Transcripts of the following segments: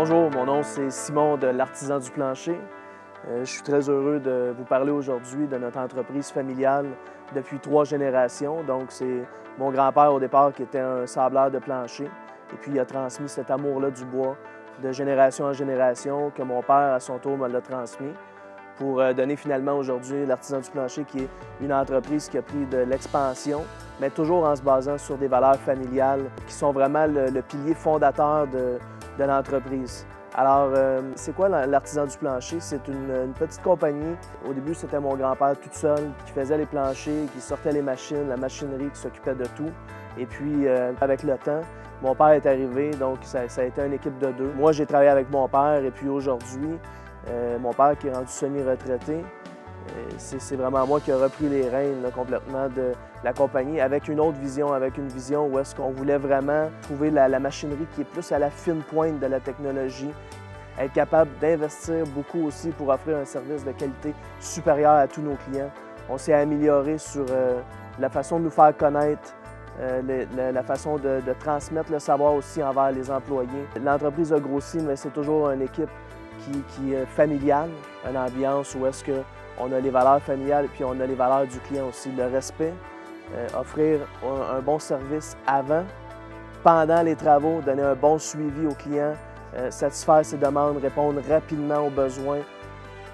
Bonjour, mon nom c'est Simon de l'Artisan du Plancher. Je suis très heureux de vous parler aujourd'hui de notre entreprise familiale depuis 3 générations. Donc c'est mon grand-père au départ qui était un sableur de plancher et puis il a transmis cet amour-là du bois de génération en génération que mon père à son tour me l'a transmis pour donner finalement aujourd'hui l'Artisan du Plancher qui est une entreprise qui a pris de l'expansion mais toujours en se basant sur des valeurs familiales qui sont vraiment le pilier fondateur de l'entreprise. Alors, c'est quoi l'Artisan du Plancher? C'est une petite compagnie. Au début, c'était mon grand-père tout seul qui faisait les planchers, qui sortait les machines, la machinerie, qui s'occupait de tout. Et puis, avec le temps, mon père est arrivé, donc ça a été une équipe de 2. Moi, j'ai travaillé avec mon père et puis aujourd'hui, mon père qui est rendu semi-retraité, c'est vraiment moi qui ai repris les rênes là, complètement de la compagnie avec une autre vision, avec une vision où est-ce qu'on voulait vraiment trouver la machinerie qui est plus à la fine pointe de la technologie, être capable d'investir beaucoup aussi pour offrir un service de qualité supérieur à tous nos clients. On s'est amélioré sur la façon de nous faire connaître, la façon de transmettre le savoir aussi envers les employés. L'entreprise a grossi, mais c'est toujours une équipe qui est familiale, une ambiance où est-ce que on a les valeurs familiales et puis on a les valeurs du client aussi, le respect, offrir un bon service avant, pendant les travaux, donner un bon suivi au client, satisfaire ses demandes, répondre rapidement aux besoins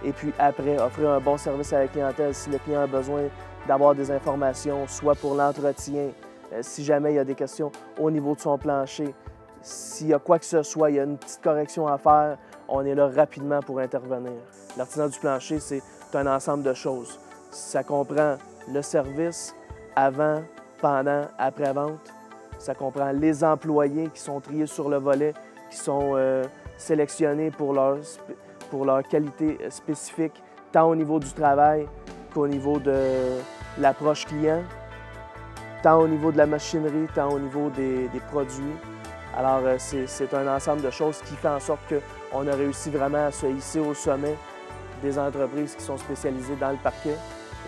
et puis après, offrir un bon service à la clientèle si le client a besoin d'avoir des informations, soit pour l'entretien, si jamais il y a des questions au niveau de son plancher, s'il y a quoi que ce soit, il y a une petite correction à faire, on est là rapidement pour intervenir. L'Artisan du Plancher, c'est un ensemble de choses. Ça comprend le service avant, pendant, après-vente. Ça comprend les employés qui sont triés sur le volet, qui sont sélectionnés pour leur qualité spécifique, tant au niveau du travail qu'au niveau de l'approche client, tant au niveau de la machinerie, tant au niveau des produits. Alors, c'est un ensemble de choses qui fait en sorte qu'on a réussi vraiment à se hisser au sommet des entreprises qui sont spécialisées dans le parquet.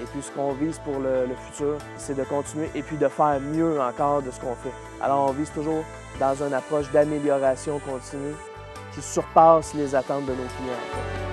Et puis, ce qu'on vise pour le futur, c'est de continuer et puis de faire mieux encore de ce qu'on fait. Alors, on vise toujours dans une approche d'amélioration continue qui surpasse les attentes de nos clients.